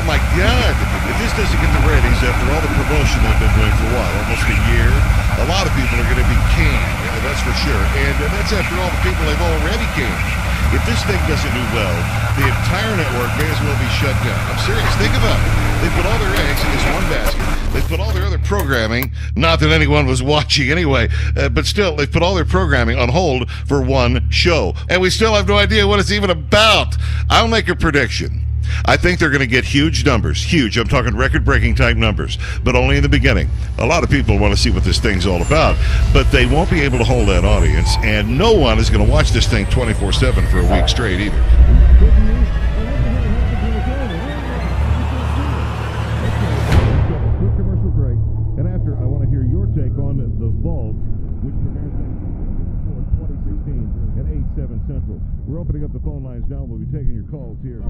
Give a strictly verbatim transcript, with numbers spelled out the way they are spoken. Oh my God, if this doesn't get the ratings after all the promotion they've been doing for a while, almost a year, a lot of people are going to be canned, that's for sure. And that's after all the people they've already canned. If this thing doesn't do well, the entire network may as well be shut down. I'm serious. Think about it. They put all their eggs in this one basket. They put all their other programming, not that anyone was watching anyway, uh, but still, they put all their programming on hold for one show. And we still have no idea what it's even about. I'll make a prediction. I think they're going to get huge numbers. Huge. I'm talking record-breaking type numbers, but only in the beginning. A lot of people want to see what this thing's all about, but they won't be able to hold that audience, and no one is going to watch this thing twenty-four seven for a week straight either. We're opening up the phone lines now. We'll be taking your calls here.